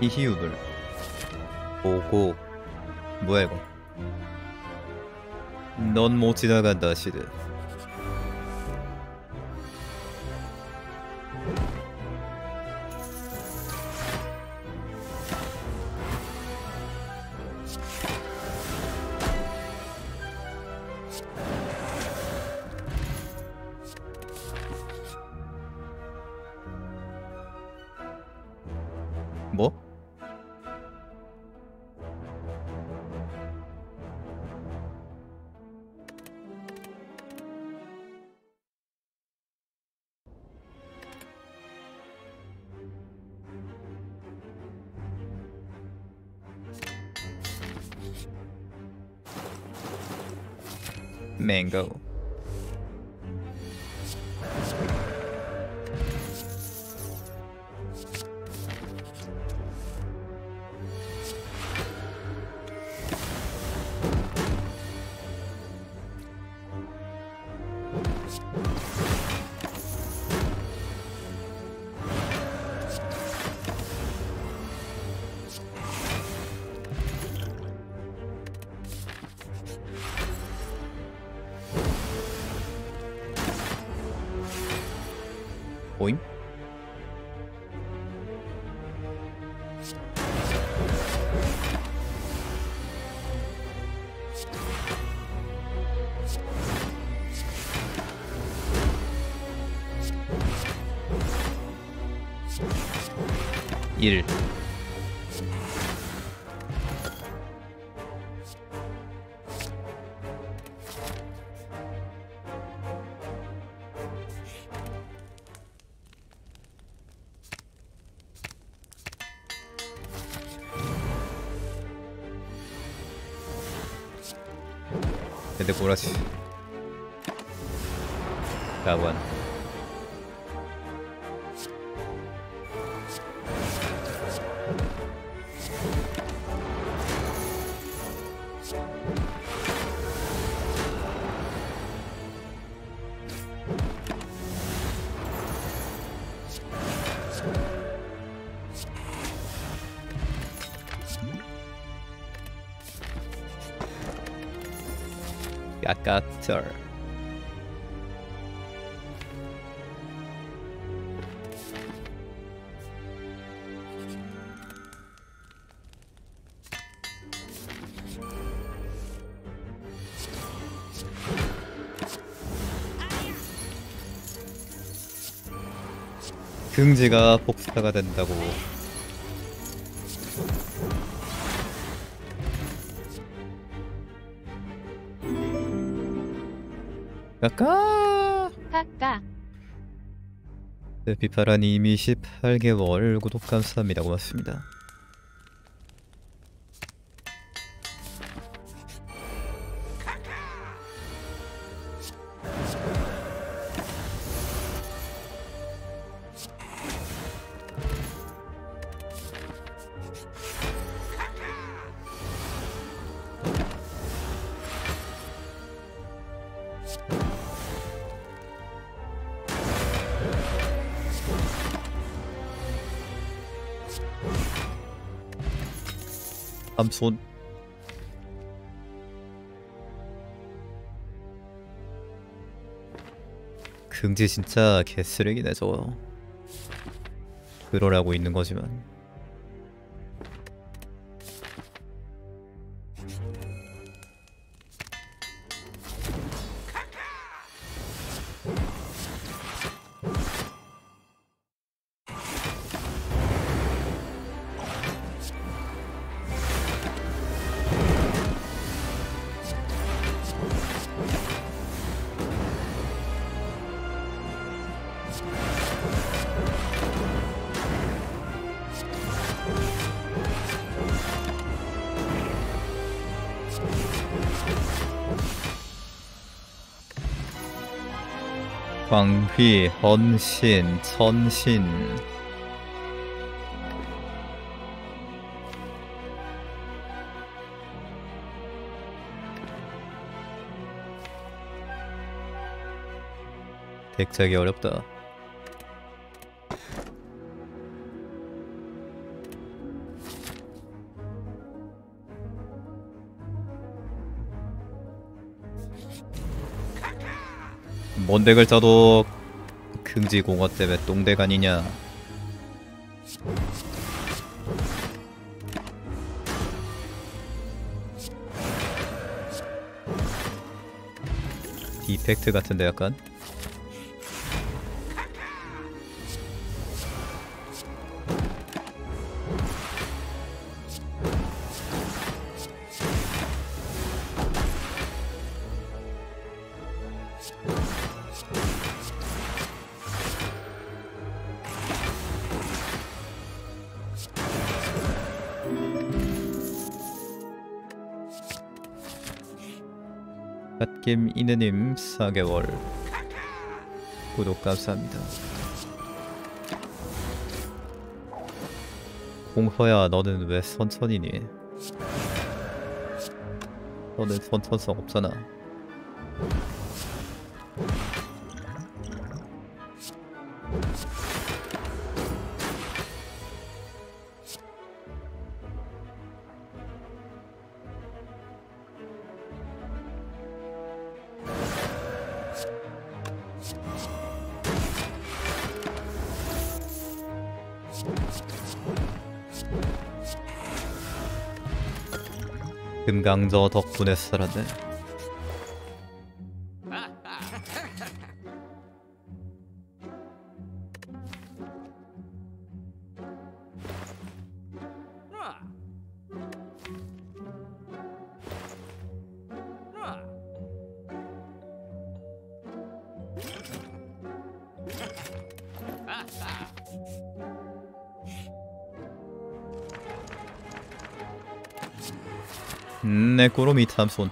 이희유들 오고. 뭐야 이거. 넌 못 지나간다 시대. 뭐? 망고. 오잉? 일. 근데 보라씨 가관 까까쩔. 긍지가 복스타가 된다고. 까까. 네, 비파라님이 18개월 구독 감사합니다. 고맙습니다. 암손. 긍지 진짜 개쓰레기네 저거. 그러라고 있는 거지만. 광휘, 헌신, 천신. 백작이 어렵다. 뭔 덱을 써도 긍지공허 때문에 똥덱 아니냐. 디펙트 같은데 약간? 김이느님 4개월 구독 감사합니다. 공허야, 너는 왜 선천이니? 너는 선천성 없잖아. 금강저 덕분에 살았네. 내 꼬로미 탐손.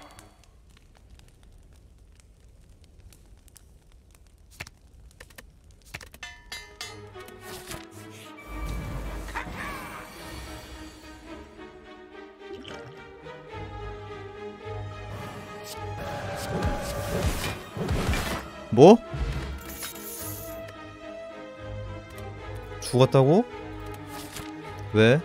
뭐? 죽었다고? 왜?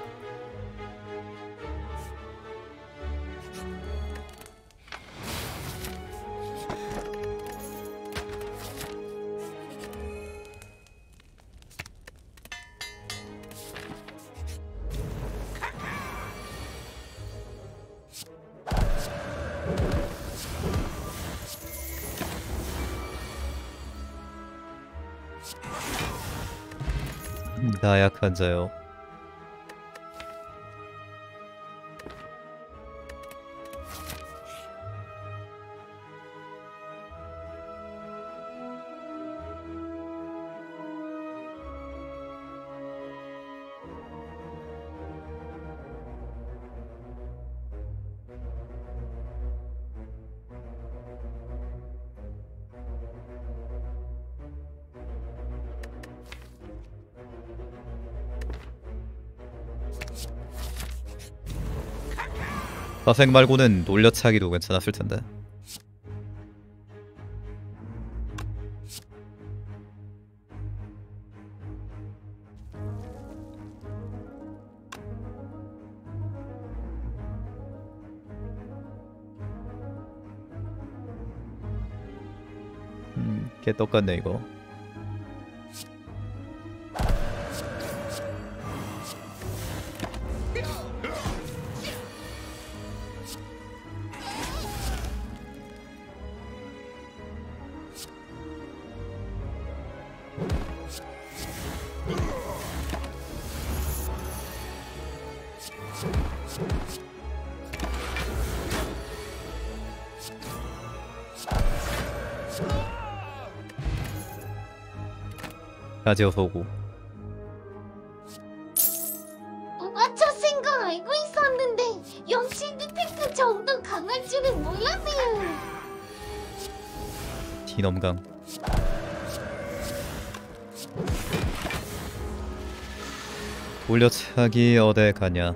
나 약한 자요. 사생 말고는 놀려차기도 괜찮았을 텐데. 개 똑같네 이거. 가져오고. 오바차 생각 알고 있었는데 역시 디펙트 정도 강할 줄은 몰랐네요. 티넘강. 올려차기 어딜 가냐.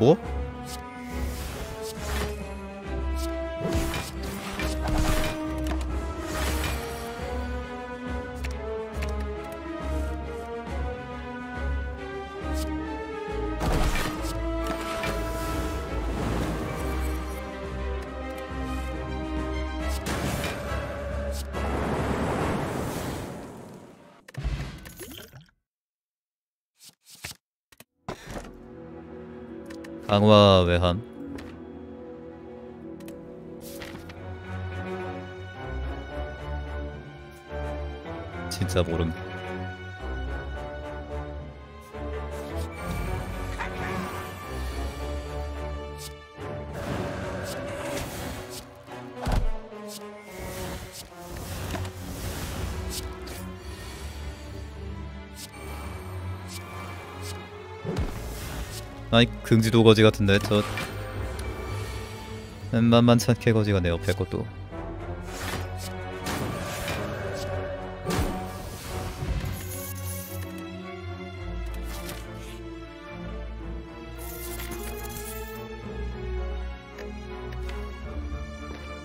뭐? 강화 외함. 진짜 모름. 아이, 긍지도 거지 같은데, 저. 만만찮게 거지가 내 옆에 것도.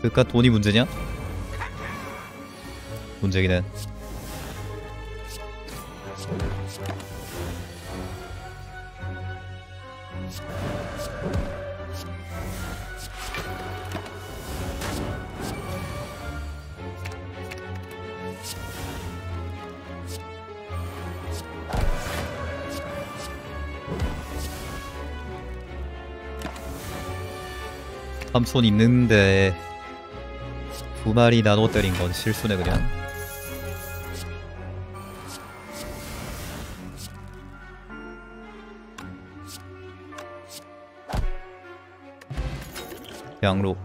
그니까 돈이 문제냐? 문제긴 해. 삼손 있는데 2마리 나눠 때린 건 실수네 그냥. 양로.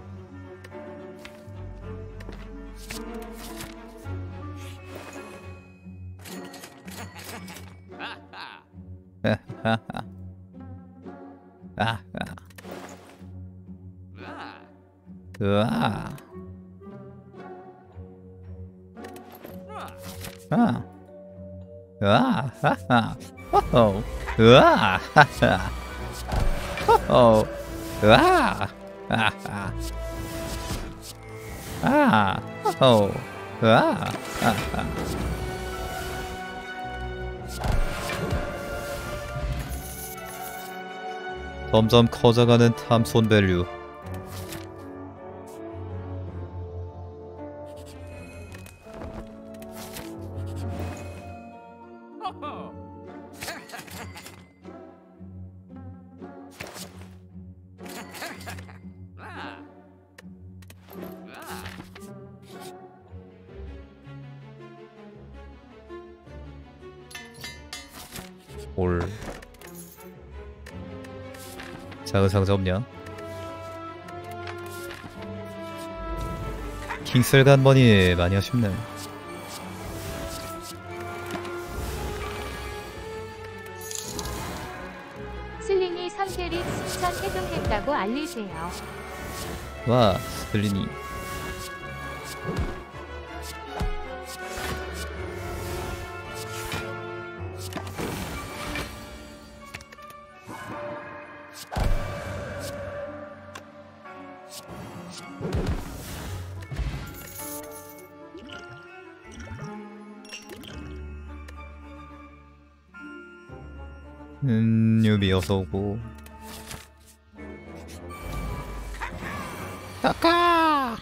으아. 아. 으아. 하하. 호호. 으아. 하하. 호호. 으아. 하하. 아. 호호. 으아. 하하. 점점 커져가는 탐손 밸류. 올. 작은 상자 없냐? 킹슬간 머니 많이 아쉽네. 슬링이 3캐릭 추천 해동했다고 알리세요. 와, 슬링이. 유비 어서오고. 아까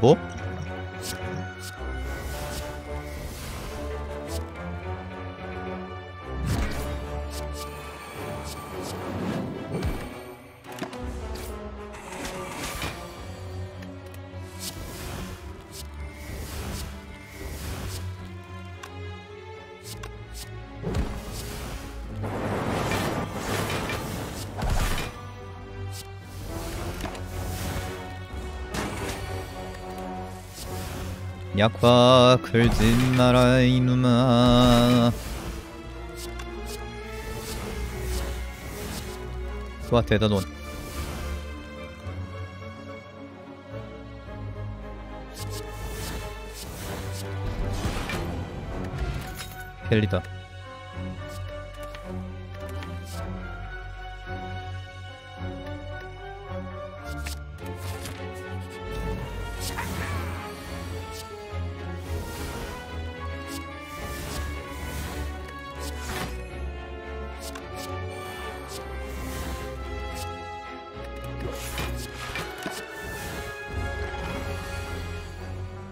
뭐? 약과 걸지 마라 이놈아. 와 대단원. 델리다.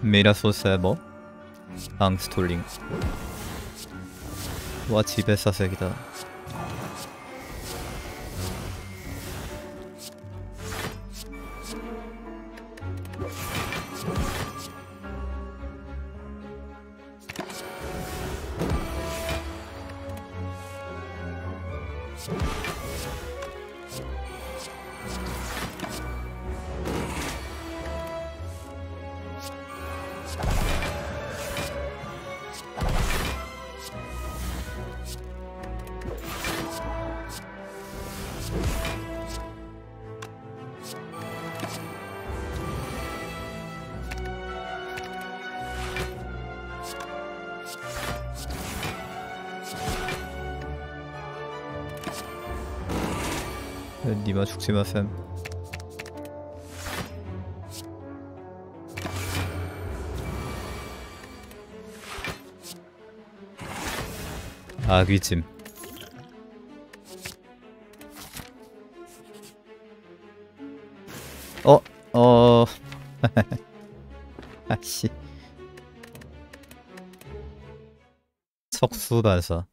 메라소 세버 앙스톨링. 와, 집에 사색이다. 니마 죽지마 쌤. 아귀찜. 아씨. 석수반사.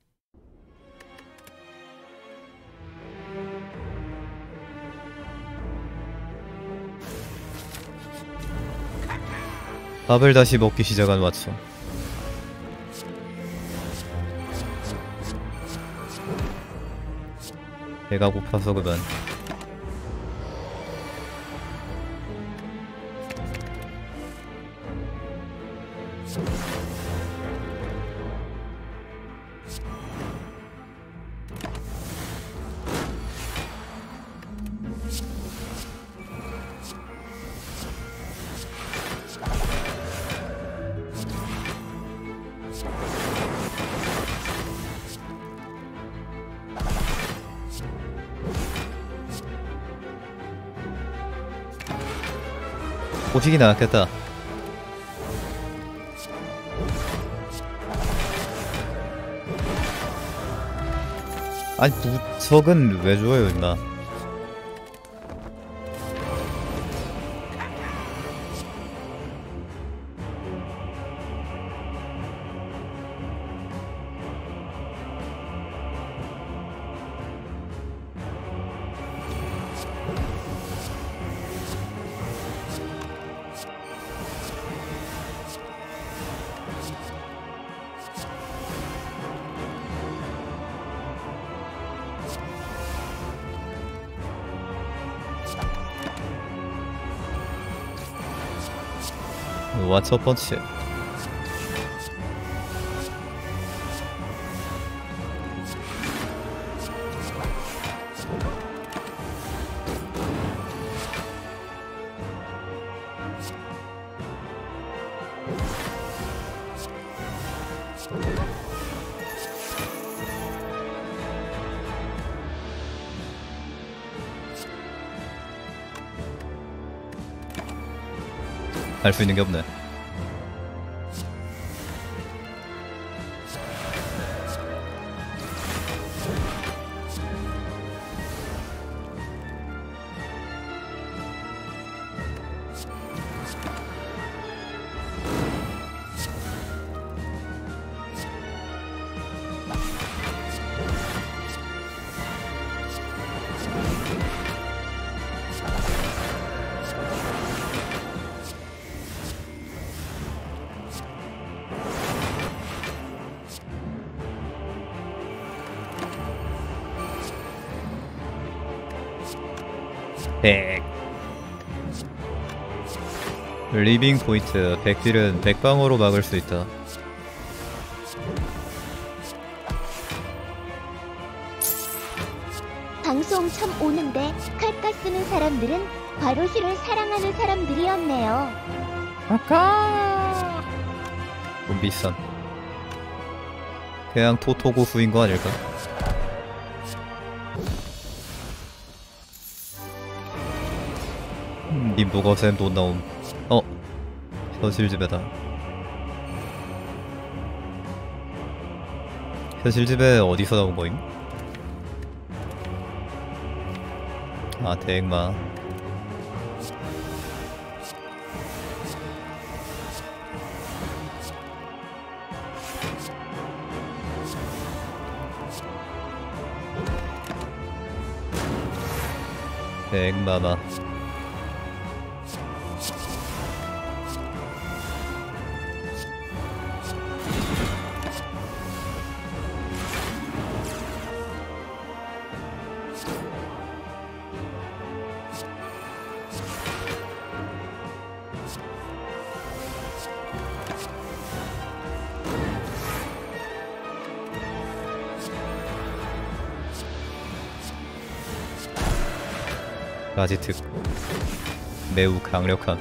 밥을 다시 먹기 시작한 왓소. 배가 고파서 그만. 고식이 나왔겠다. 아니 부석은 왜 줘요 임마. 와, 첫 번째. 할 수 있는 게 없네. 백. 리빙 포인트. 백딜은 백방어로 막을 수 있다. 방송 참 오는데 칼까 쓰는 사람들은 과로시를 사랑하는 사람들이었네요. 아까. 좀 비싼. 그냥 토토고 후인 거 아닐까? 님도거샘 돈 나옴. 현실집에다. 현실집에 어디서 나온 거임? 아, 대행마. 대행마마. 라지특 매우 강력한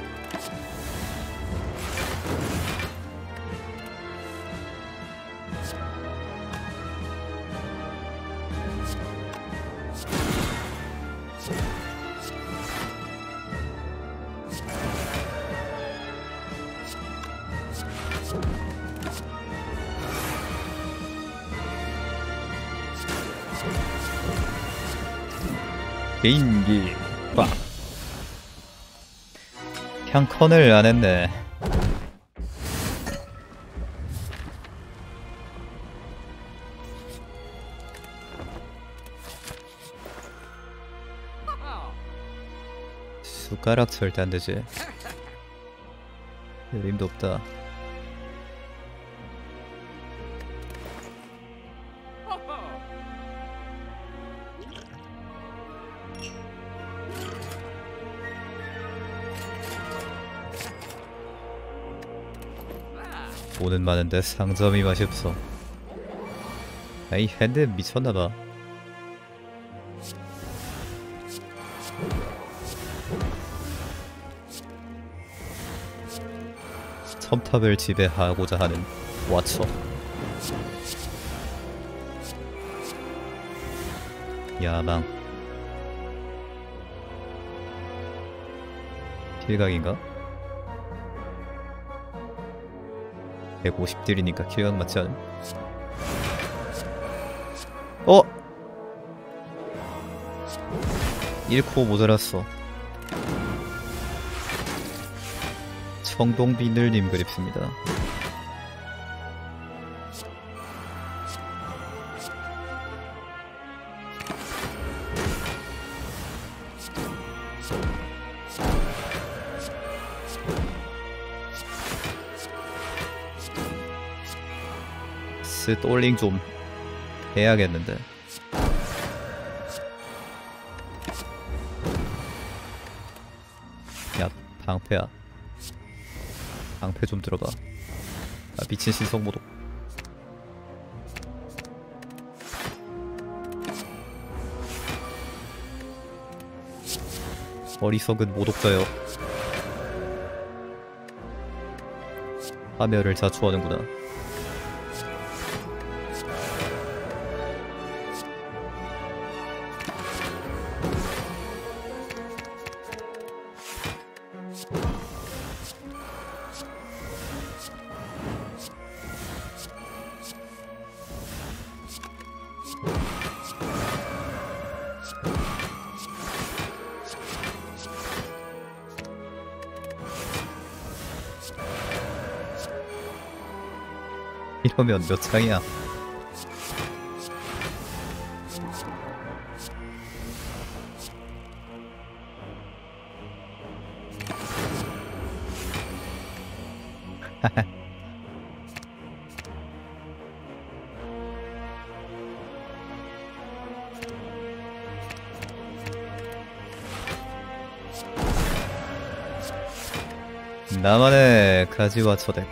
개인기 빡. 그냥 컨을 안 했네. 숟가락 절대 안 되지. 느림도 없다. 돈은 많은데 상점이 맛이 없어. 이 핸드 미쳤나봐. 첨탑을 지배하고자 하는 와처. 야망. 필각인가? 150딜이니까 기억 맞지 않음? 어! 1코 모자랐어. 청동비늘님 그립습니다. 똘링 좀 해야겠는데. 야, 방패야. 방패 좀 들어봐. 아, 미친 신성모독. 어리석은 모독자여. 파멸을 자초하는구나. 이러면 몇 장이야? 나만의 가지와 초대.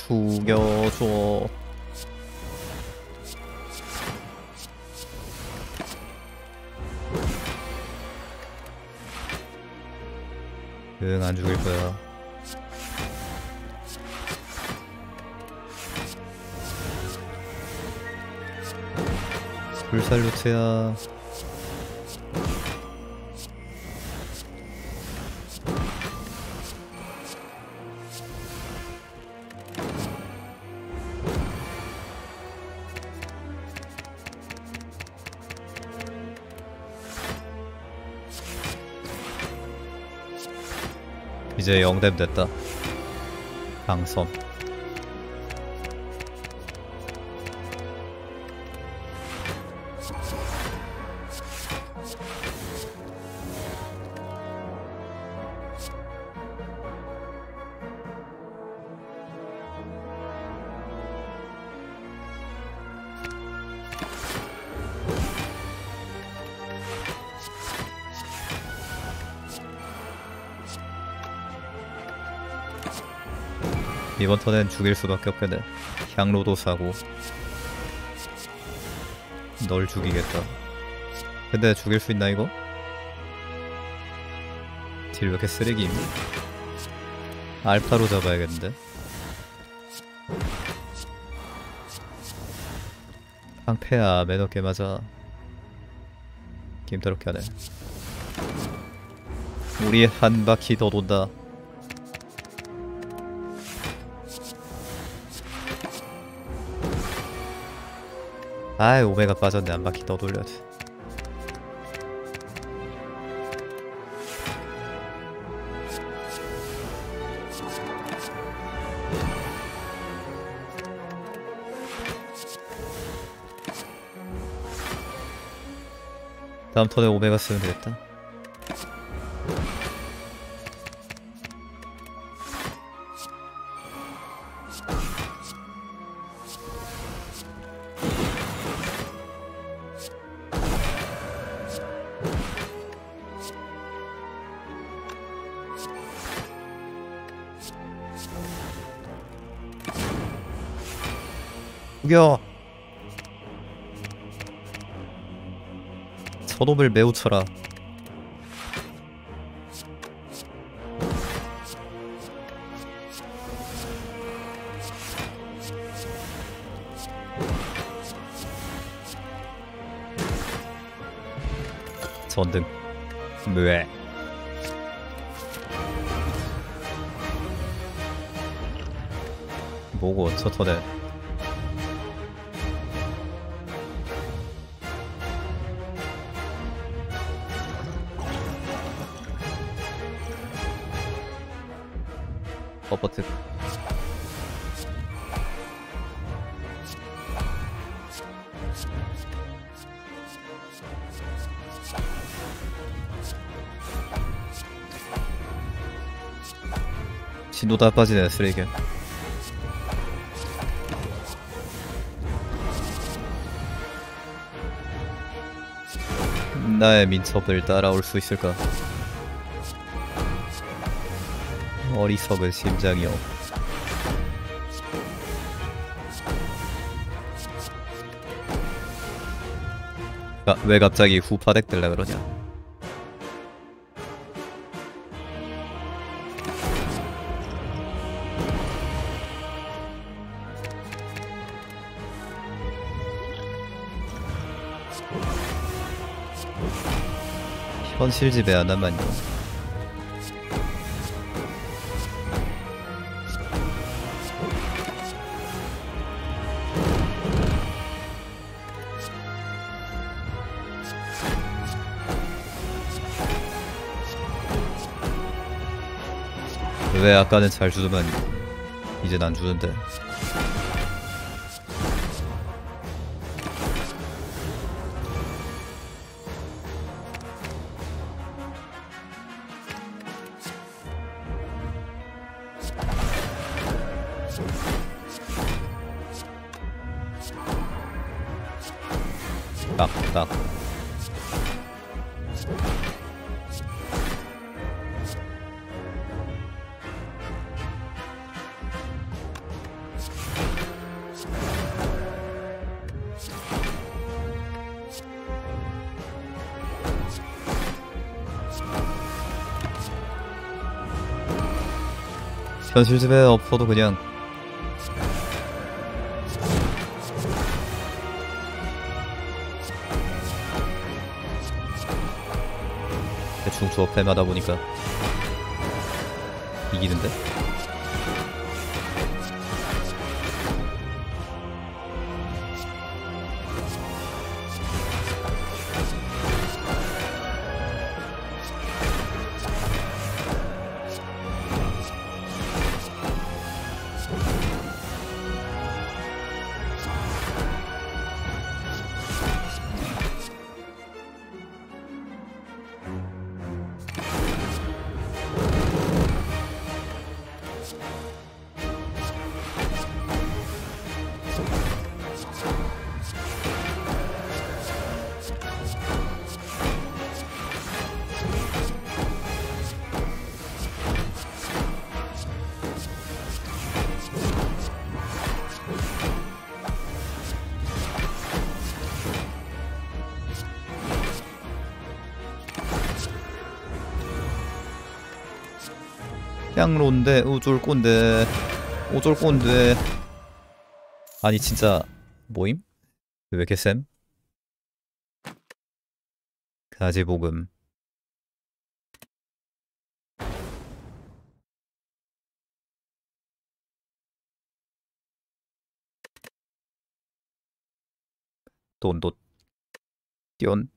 죽여줘. 응, 안 죽일 거야. 불살루트야. 이제 영댐 됐다. 강섬. 이번 턴엔 죽일 수밖에 없겠네. 향로도 사고 널 죽이겠다. 근데 죽일 수 있나 이거? 딜 왜 이렇게 쓰레기임? 알파로 잡아야겠는데? 깡패야 매너게 맞아. 게임 더럽게 하네. 우리 한 바퀴 더 돈다. 아이, 오메가 빠졌네. 한 바퀴 더 돌려야지. 다음 턴에 오메가 쓰면 되겠다. 죽여! 저놈을 매우 쳐라. 전등. 왜? 뭐고 저 턴에 버튼. 진도 다 빠지네. 쓰레기. 나의 민첩을 따라올 수 있을까? 어리석은 심장이요. 아, 왜 갑자기 후파덱 들라 그러냐? 현실 지배 하나만요. 왜 아까는 잘 주더만 이젠 안 주는데. 딱 연습 집에 없어도 그냥 대충 조합템 하다 보니까 이기는데? 향로인데 어쩔건데 어쩔건데. 아니 진짜 모임? 왜 개쌤? 가지복음 돈도 띠온